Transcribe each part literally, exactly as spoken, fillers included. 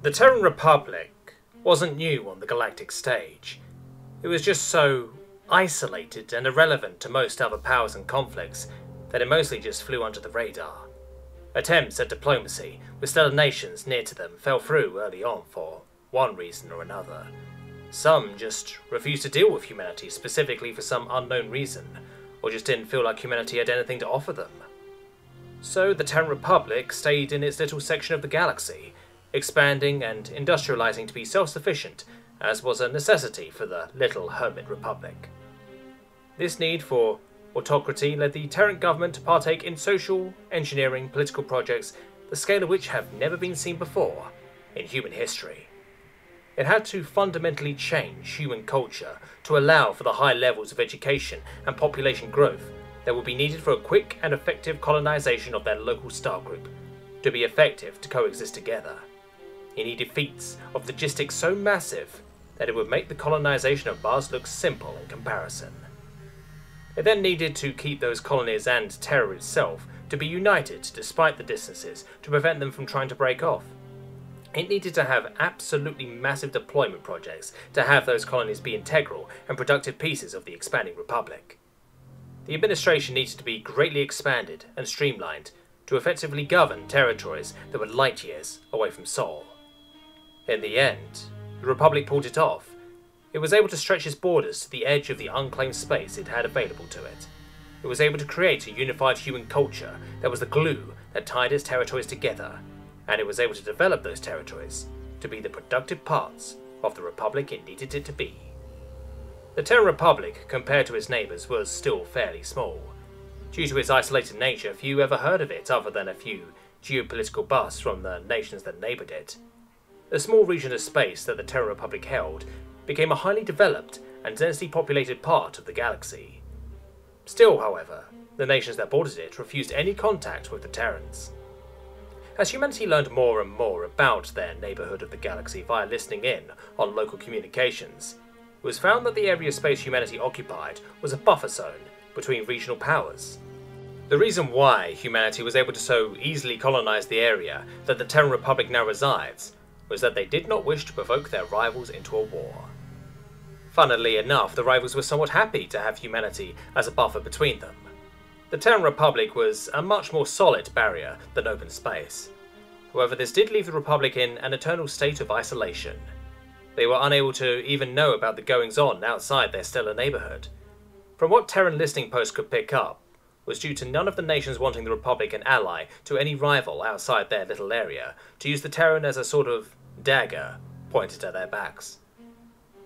The Terran Republic wasn't new on the galactic stage. It was just so isolated and irrelevant to most other powers and conflicts that it mostly just flew under the radar. Attempts at diplomacy with stellar nations near to them fell through early on for one reason or another. Some just refused to deal with humanity specifically for some unknown reason, or just didn't feel like humanity had anything to offer them. So the Terran Republic stayed in its little section of the galaxy, expanding and industrializing to be self-sufficient, as was a necessity for the little hermit republic. This need for autocracy led the Terran government to partake in social, engineering, political projects, the scale of which have never been seen before in human history. It had to fundamentally change human culture to allow for the high levels of education and population growth that would be needed for a quick and effective colonization of their local star group to be effective to coexist together. It needed feats of logistics so massive that it would make the colonization of Mars look simple in comparison. It then needed to keep those colonies and Terra itself to be united despite the distances to prevent them from trying to break off. It needed to have absolutely massive deployment projects to have those colonies be integral and productive pieces of the expanding Republic. The administration needed to be greatly expanded and streamlined to effectively govern territories that were light years away from Sol. In the end, the Republic pulled it off. It was able to stretch its borders to the edge of the unclaimed space it had available to it. It was able to create a unified human culture that was the glue that tied its territories together, and it was able to develop those territories to be the productive parts of the Republic it needed it to be. The Terran Republic, compared to its neighbours, was still fairly small. Due to its isolated nature, few ever heard of it other than a few geopolitical busts from the nations that neighboured it. The small region of space that the Terran Republic held became a highly developed and densely populated part of the galaxy. Still, however, the nations that bordered it refused any contact with the Terrans. As humanity learned more and more about their neighbourhood of the galaxy via listening in on local communications, it was found that the area of space humanity occupied was a buffer zone between regional powers. The reason why humanity was able to so easily colonise the area that the Terran Republic now resides was that they did not wish to provoke their rivals into a war. Funnily enough, the rivals were somewhat happy to have humanity as a buffer between them. The Terran Republic was a much more solid barrier than open space. However, this did leave the Republic in an eternal state of isolation. They were unable to even know about the goings-on outside their stellar neighbourhood. From what Terran listening posts could pick up, was due to none of the nations wanting the Republic an ally to any rival outside their little area, to use the Terran as a sort of dagger pointed at their backs.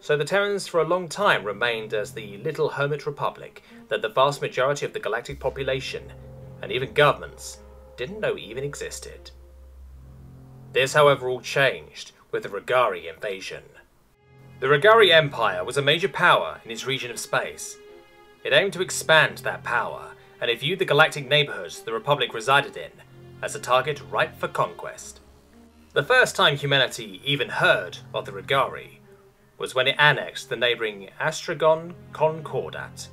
So the Terrans for a long time remained as the little hermit republic that the vast majority of the galactic population, and even governments, didn't know even existed. This, however, all changed with the Regari invasion. The Regari Empire was a major power in its region of space. It aimed to expand that power, and it viewed the galactic neighbourhoods the Republic resided in as a target ripe for conquest. The first time humanity even heard of the Regari was when it annexed the neighbouring Astragon Concordat.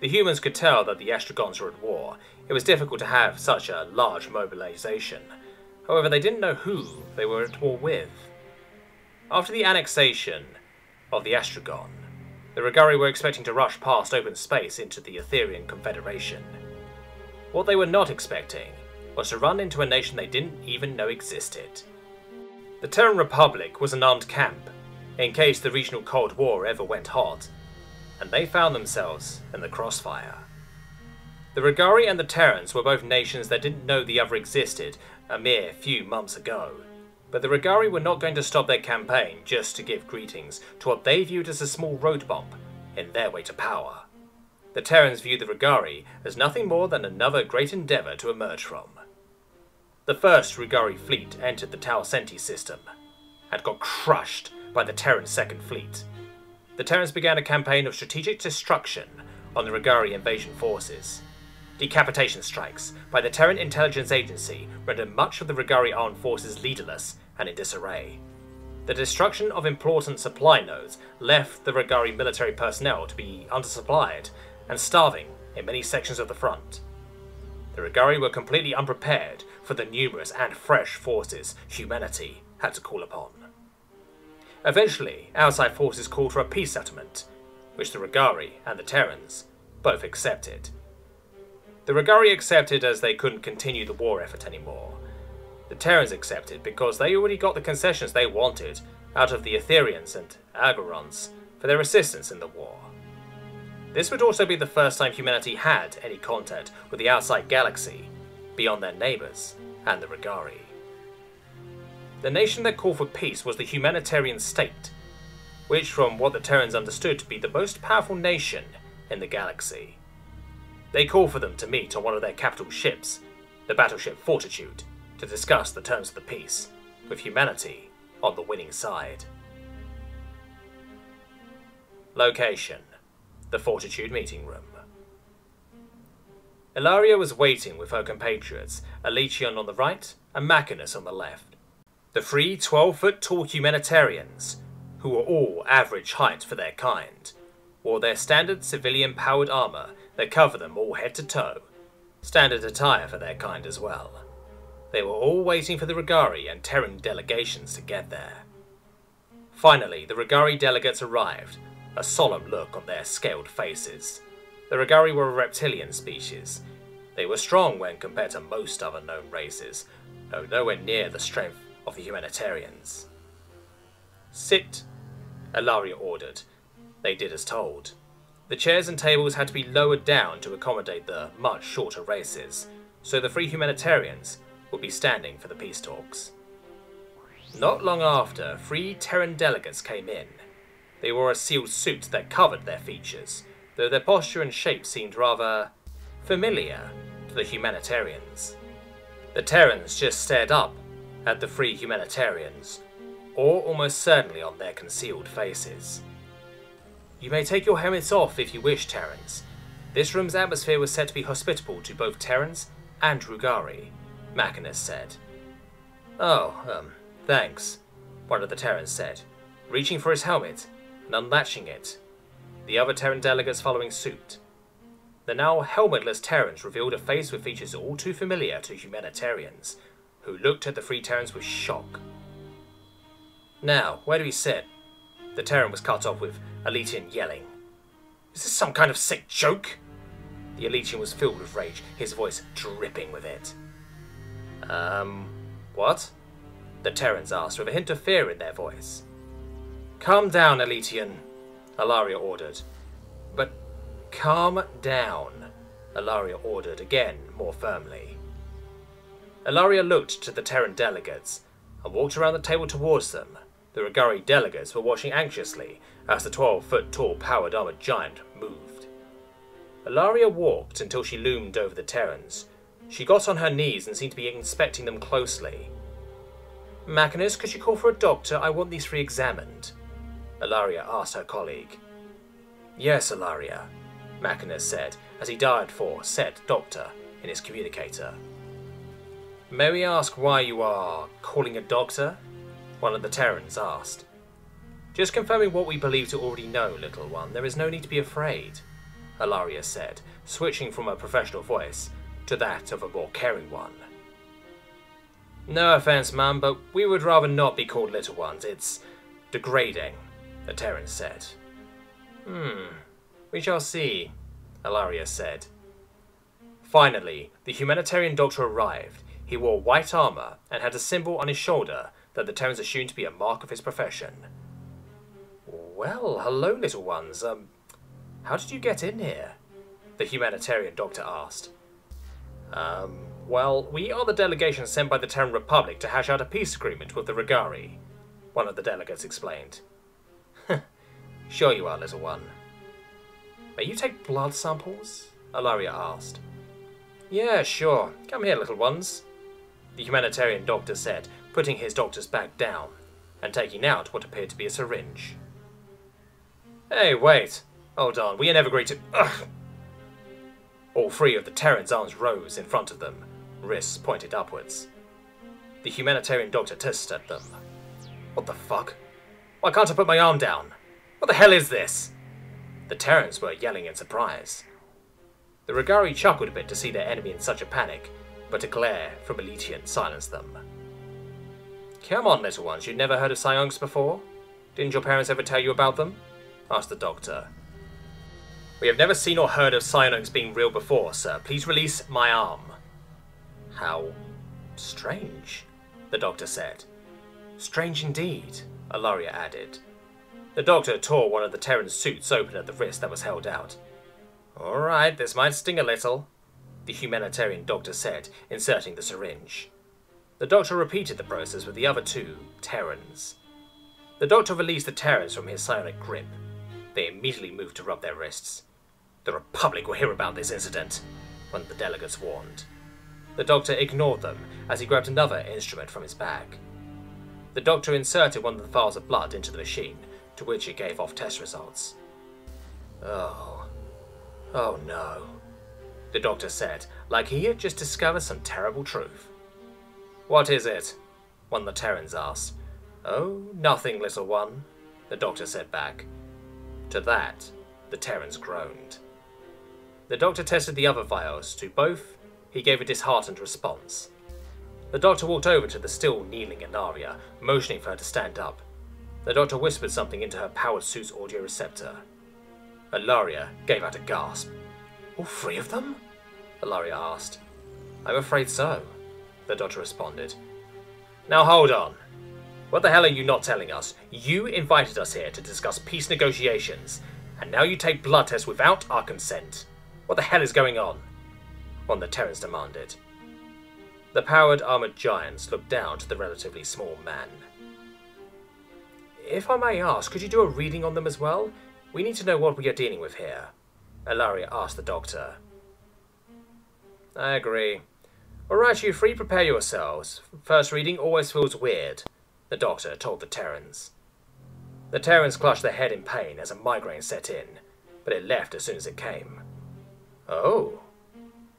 The humans could tell that the Astragons were at war. It was difficult to have such a large mobilisation. However, they didn't know who they were at war with. After the annexation of the Astragon, the Regari were expecting to rush past open space into the Aetherian Confederation. What they were not expecting was to run into a nation they didn't even know existed. The Terran Republic was an armed camp, in case the regional Cold War ever went hot, and they found themselves in the crossfire. The Regari and the Terrans were both nations that didn't know the other existed a mere few months ago, but the Regari were not going to stop their campaign just to give greetings to what they viewed as a small road bump in their way to power. The Terrans viewed the Regari as nothing more than another great endeavour to emerge from. The first Regari fleet entered the Tau Senti system, and got crushed by the Terran Second Fleet. The Terrans began a campaign of strategic destruction on the Regari invasion forces. Decapitation strikes by the Terran Intelligence Agency rendered much of the Regari armed forces leaderless and in disarray. The destruction of important supply nodes left the Regari military personnel to be undersupplied and starving in many sections of the front. The Regari were completely unprepared for the numerous and fresh forces humanity had to call upon. Eventually, outside forces called for a peace settlement, which the Regari and the Terrans both accepted. The Regari accepted as they couldn't continue the war effort anymore. The Terrans accepted because they already got the concessions they wanted out of the Aetherians and Algorons for their assistance in the war. This would also be the first time humanity had any contact with the outside galaxy beyond their neighbours and the Regari. The nation that called for peace was the Humanitarian State, which from what the Terrans understood to be the most powerful nation in the galaxy. They called for them to meet on one of their capital ships, the battleship Fortitude, to discuss the terms of the peace, with humanity on the winning side. Location: the Fortitude meeting room. Elaria was waiting with her compatriots, Alician on the right and Machinus on the left, the three twelve-foot-tall humanitarians, who were all average height for their kind, wore their standard civilian-powered armour that covered them all head to toe, standard attire for their kind as well. They were all waiting for the Regari and Terran delegations to get there. Finally, the Regari delegates arrived, a solemn look on their scaled faces. The Regari were a reptilian species. They were strong when compared to most other known races, though nowhere near the strength of the humanitarians. "Sit," Elaria ordered. They did as told. The chairs and tables had to be lowered down to accommodate the much shorter races, so the three humanitarians would be standing for the peace talks. Not long after, three Terran delegates came in. They wore a sealed suit that covered their features, though their posture and shape seemed rather familiar to the humanitarians. The Terrans just stared up at the three humanitarians, or almost certainly on their concealed faces. "You may take your helmets off if you wish, Terrans." This room's atmosphere was said to be hospitable to both Terrans and Regari, Machinus said. "Oh, um, thanks," one of the Terrans said, reaching for his helmet and unlatching it. The other Terran delegates following suit. The now helmetless Terrans revealed a face with features all too familiar to humanitarians, who looked at the three Terrans with shock. "Now, where do we sit?" The Terran was cut off with Alician yelling. "Is this some kind of sick joke?" The Alician was filled with rage, his voice dripping with it. Um, what?" the Terrans asked with a hint of fear in their voice. "Calm down, Alician," Elaria ordered. "But calm down," Elaria ordered again, more firmly. Elaria looked to the Terran delegates and walked around the table towards them. The Regari delegates were watching anxiously as the twelve-foot-tall powered armored giant moved. Elaria walked until she loomed over the Terrans. She got on her knees and seemed to be inspecting them closely. "Machinus, could you call for a doctor? I want these three examined," Elaria asked her colleague. "Yes, Elaria," Machinus said, as he dialed for said doctor in his communicator. "May we ask why you are calling a doctor?" one of the Terrans asked. "Just confirming what we believe to already know, little one. There is no need to be afraid," Elaria said, switching from her professional voice to that of a more caring one. "No offense, ma'am, but we would rather not be called little ones. It's degrading," the Terran said. "Hmm, we shall see," Elaria said. Finally, the humanitarian doctor arrived. He wore white armor and had a symbol on his shoulder that the Terrans assumed to be a mark of his profession. "Well, hello, little ones. Um, how did you get in here?" the humanitarian doctor asked. Um, well, we are the delegation sent by the Terran Republic to hash out a peace agreement with the Regari," one of the delegates explained. "Sure you are, little one." "May you take blood samples?" Elaria asked. "Yeah, sure. Come here, little ones," the humanitarian doctor said, putting his doctor's bag down and taking out what appeared to be a syringe. "Hey, wait. Hold on. We never agreed to..." Ugh. All three of the Terran's arms rose in front of them, wrists pointed upwards. The humanitarian doctor tissed at them. "What the fuck? Why can't I put my arm down? What the hell is this?" The Terrans were yelling in surprise. The Regari chuckled a bit to see their enemy in such a panic, but a glare from Alician silenced them. "Come on, little ones, you'd never heard of psionks before? Didn't your parents ever tell you about them?" asked the doctor. "We have never seen or heard of psionks being real before, sir. Please release my arm." "How strange," the doctor said. "Strange indeed," Elaria added. The doctor tore one of the Terran's suits open at the wrist that was held out. "All right, this might sting a little," the humanitarian doctor said, inserting the syringe. The doctor repeated the process with the other two Terrans. The doctor released the Terrans from his psionic grip. They immediately moved to rub their wrists. "The Republic will hear about this incident," one of the delegates warned. The doctor ignored them as he grabbed another instrument from his bag. The doctor inserted one of the vials of blood into the machine, to which it gave off test results. "Oh, oh no," the doctor said, like he had just discovered some terrible truth. "What is it?" one of the Terrans asked. "Oh, nothing, little one," the doctor said back. To that, the Terrans groaned. The doctor tested the other vials. To both, he gave a disheartened response. The doctor walked over to the still kneeling Elaria, motioning for her to stand up. The doctor whispered something into her powered suit's audio receptor. Elaria gave out a gasp. "All three of them?" Elaria asked. "I'm afraid so," the doctor responded. "Now hold on. What the hell are you not telling us? You invited us here to discuss peace negotiations, and now you take blood tests without our consent. What the hell is going on?" one of the Terrans demanded. The powered armored giants looked down to the relatively small man. "If I may ask, could you do a reading on them as well? We need to know what we are dealing with here," Elaria asked the doctor. "I agree. Alright, you three, prepare yourselves. First reading always feels weird," the doctor told the Terrans. The Terrans clutched their head in pain as a migraine set in, but it left as soon as it came. "Oh,"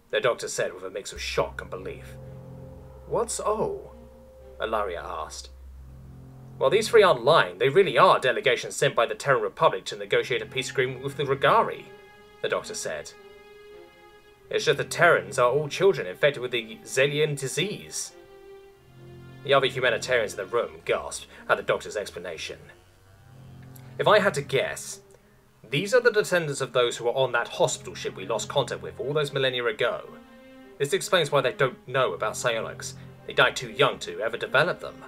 the doctor said with a mix of shock and belief. "What's oh?" Elaria asked. "Well, these three aren't lying. They really are delegations sent by the Terran Republic to negotiate a peace agreement with the Regari," the doctor said. "It's just the Terrans are all children infected with the Zelian disease." The other humanitarians in the room gasped at the doctor's explanation. "If I had to guess, these are the descendants of those who were on that hospital ship we lost contact with all those millennia ago. This explains why they don't know about psionics. They died too young to ever develop them.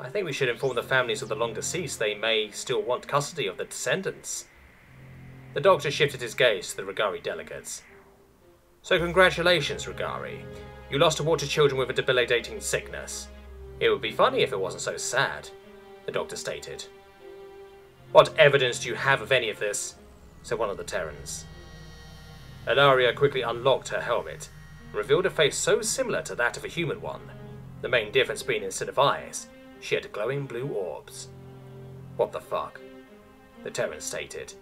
I think we should inform the families of the long deceased. They may still want custody of the descendants." The doctor shifted his gaze to the Regari delegates. "So congratulations, Regari. You lost a war to children with a debilitating sickness. It would be funny if it wasn't so sad," the doctor stated. "What evidence do you have of any of this?" said one of the Terrans. Elaria quickly unlocked her helmet and revealed a face so similar to that of a human one, the main difference being instead of eyes, she had glowing blue orbs. "What the fuck?" the Terran stated.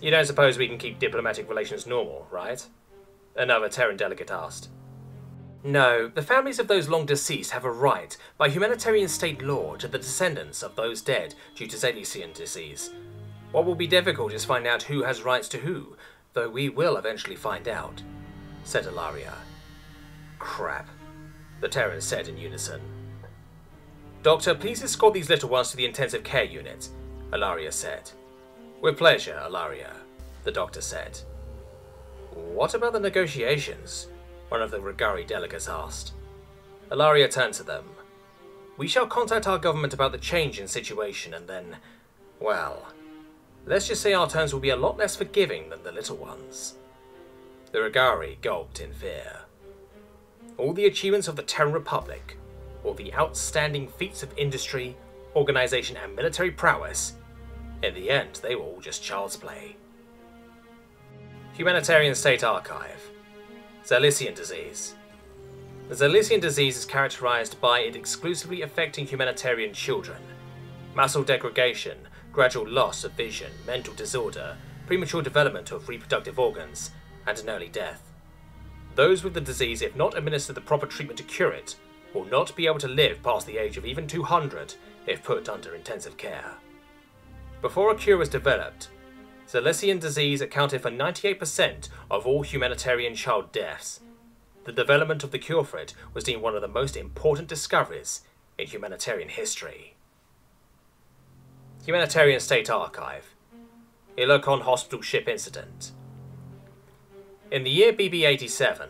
"You don't suppose we can keep diplomatic relations normal, right?" another Terran delegate asked. "No, the families of those long deceased have a right, by humanitarian state law, to the descendants of those dead due to Zelian disease. What will be difficult is finding out who has rights to who, though we will eventually find out," said Elaria. "Crap," the Terrans said in unison. "Doctor, please escort these little ones to the intensive care unit," Elaria said. "With pleasure, Elaria," the doctor said. "What about the negotiations?" one of the Regari delegates asked. Elaria turned to them. "We shall contact our government about the change in situation and then, well, let's just say our terms will be a lot less forgiving than the little ones." The Regari gulped in fear. All the achievements of the Terran Republic, or the outstanding feats of industry, organisation and military prowess, in the end they were all just child's play. Humanitarian State Archive. Zelian disease. The Zelian disease is characterised by it exclusively affecting humanitarian children. Muscle degradation, gradual loss of vision, mental disorder, premature development of reproductive organs, and an early death. Those with the disease, if not administered the proper treatment to cure it, will not be able to live past the age of even two hundred if put under intensive care. Before a cure was developed, Zelian disease accounted for ninety-eight percent of all humanitarian child deaths, the development of the cure for it was deemed one of the most important discoveries in humanitarian history. Humanitarian State Archive, Ilokon Hospital Ship Incident. In the year B B eighty-seven,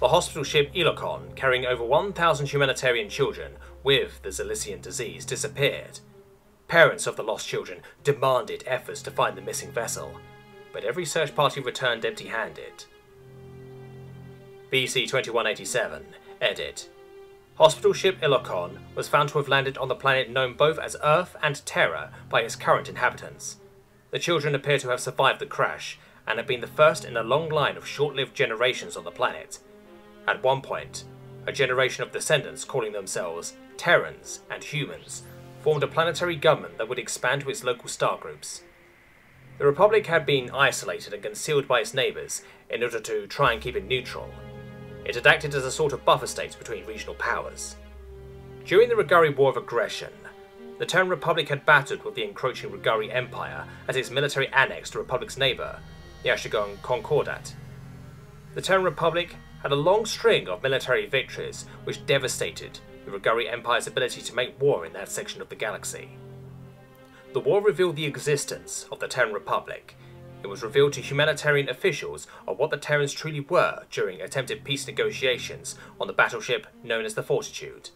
the hospital ship Ilokon, carrying over one thousand humanitarian children with the Zelian disease, disappeared. Parents of the lost children demanded efforts to find the missing vessel, but every search party returned empty-handed. B C twenty-one eighty-seven, edit. Hospital ship Ilokon was found to have landed on the planet known both as Earth and Terra by its current inhabitants. The children appear to have survived the crash, and have been the first in a long line of short-lived generations on the planet. At one point, a generation of descendants calling themselves Terrans and Humans formed a planetary government that would expand to its local stargroups. The Republic had been isolated and concealed by its neighbours in order to try and keep it neutral. It had acted as a sort of buffer state between regional powers. During the Regari War of Aggression, the Terran Republic had battled with the encroaching Regari Empire as its military annex to the Republic's neighbour, Yashigon Concordat. The Terran Republic had a long string of military victories which devastated the Regari Empire's ability to make war in that section of the galaxy. The war revealed the existence of the Terran Republic. It was revealed to humanitarian officials of what the Terrans truly were during attempted peace negotiations on the battleship known as the Fortitude.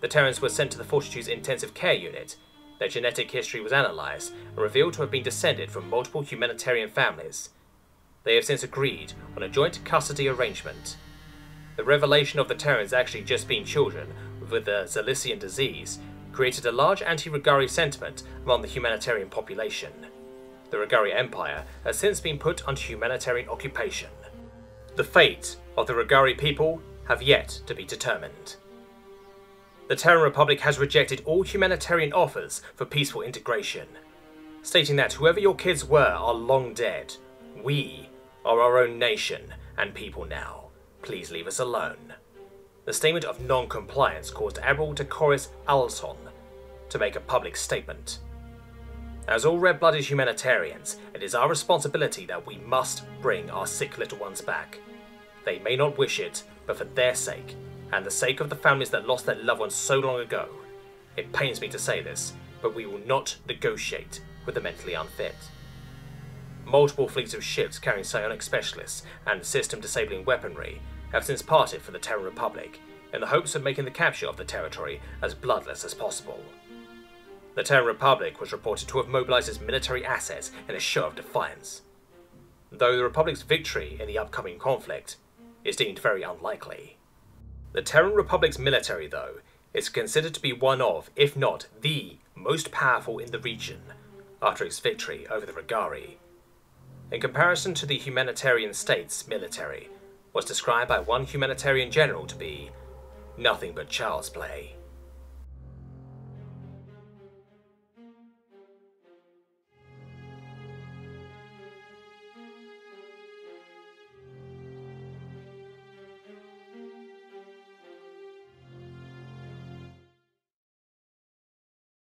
The Terrans were sent to the Fortitude's intensive care unit. Their genetic history was analysed and revealed to have been descended from multiple humanitarian families. They have since agreed on a joint custody arrangement. The revelation of the Terrans actually just being children with the Zelian disease created a large anti-Regari sentiment among the humanitarian population. The Regari Empire has since been put under humanitarian occupation. The fate of the Regari people have yet to be determined. The Terran Republic has rejected all humanitarian offers for peaceful integration, stating that whoever your kids were are long dead. We are our own nation and people now. Please leave us alone. The statement of non-compliance caused Admiral DeCoris Alson to make a public statement. As all red-blooded humanitarians, it is our responsibility that we must bring our sick little ones back. They may not wish it, but for their sake, and the sake of the families that lost their loved ones so long ago. It pains me to say this, but we will not negotiate with the mentally unfit. Multiple fleets of ships carrying psionic specialists and system-disabling weaponry have since parted for the Terran Republic, in the hopes of making the capture of the territory as bloodless as possible. The Terran Republic was reported to have mobilised its military assets in a show of defiance, though the Republic's victory in the upcoming conflict is deemed very unlikely. The Terran Republic's military, though, is considered to be one of, if not the, most powerful in the region, after its victory over the Regari. In comparison to the Humanitarian State's military, was described by one humanitarian general to be nothing but child's play.